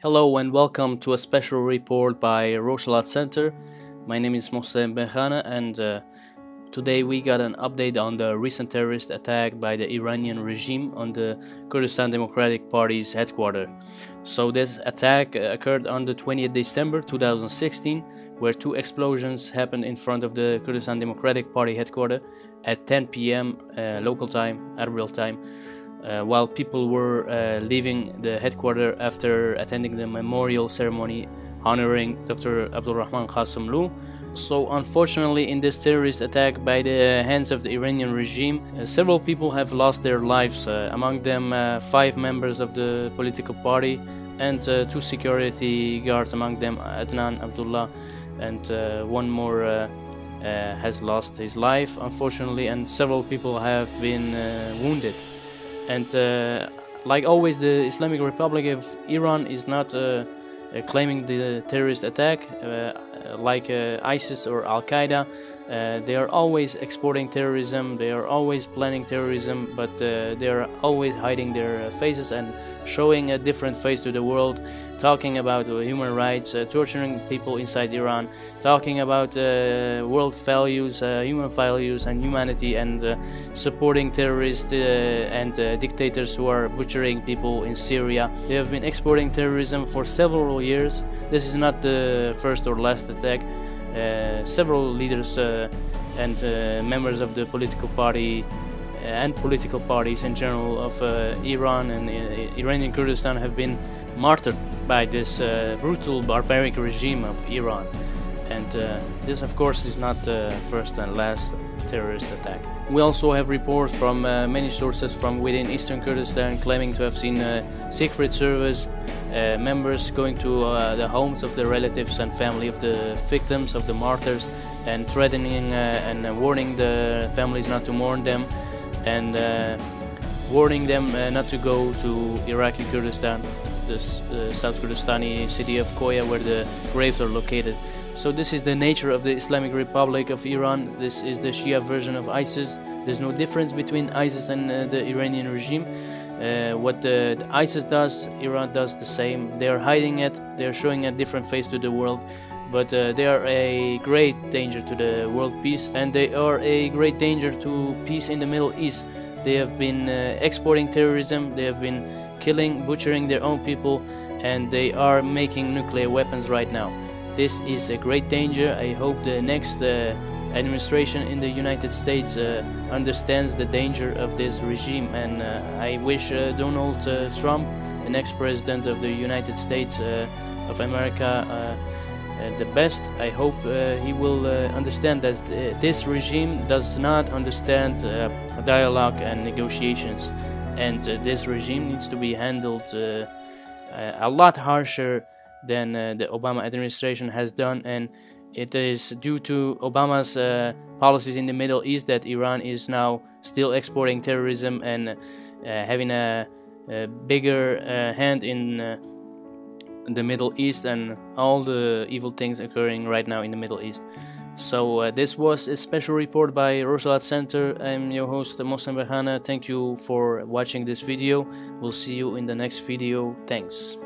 Hello and welcome to a special report by Rojhalat Center. My name is Mohsen Benhana, and today we got an update on the recent terrorist attack by the Iranian regime on the Kurdistan Democratic Party's headquarters. So this attack occurred on the 20th December 2016, where two explosions happened in front of the Kurdistan Democratic Party headquarters at 10 p.m. Local time, Arbil time. While people were leaving the headquarters after attending the memorial ceremony honoring Dr. Abdulrahman Ghassemlou. So unfortunately, in this terrorist attack by the hands of the Iranian regime, several people have lost their lives, among them 5 members of the political party and 2 security guards, among them Adnan Abdullah, and one more has lost his life, unfortunately, and several people have been wounded. And like always, the Islamic Republic of Iran is not claiming the terrorist attack like ISIS or Al-Qaeda. They are always exporting terrorism, they are always planning terrorism, but they are always hiding their faces and showing a different face to the world, talking about human rights, torturing people inside Iran, talking about world values, human values and humanity, and supporting terrorists and dictators who are butchering people in Syria. They have been exporting terrorism for several years. This is not the first or last attack. Several leaders and members of the political party and political parties in general of Iran and Iranian Kurdistan have been martyred by this brutal barbaric regime of Iran, and this of course is not the first and last terrorist attack. We also have reports from many sources from within Eastern Kurdistan claiming to have seen Secret Service members going to the homes of the relatives and family of the victims, of the martyrs, and threatening and warning the families not to mourn them, and warning them not to go to Iraqi Kurdistan, this South Kurdistani city of Koya, where the graves are located. So this is the nature of the Islamic Republic of Iran. This is the Shia version of ISIS. There's no difference between ISIS and the Iranian regime. What the ISIS does, Iran does the same. They are hiding it, they are showing a different face to the world, but they are a great danger to the world peace, and they are a great danger to peace in the Middle East. They have been exporting terrorism, they have been killing, butchering their own people, and they are making nuclear weapons right now. This is a great danger. I hope the next administration in the United States understands the danger of this regime, and I wish Donald Trump, the next president of the United States of America, the best. I hope he will understand that this regime does not understand dialogue and negotiations, and this regime needs to be handled a lot harsher than the Obama administration has done, and it is due to Obama's policies in the Middle East that Iran is now still exporting terrorism and having a bigger hand in the Middle East and all the evil things occurring right now in the Middle East. So this was a special report by Rojhalat Center. I'm your host Mohsen Benhana. Thank you for watching this video. We'll see you in the next video. Thanks.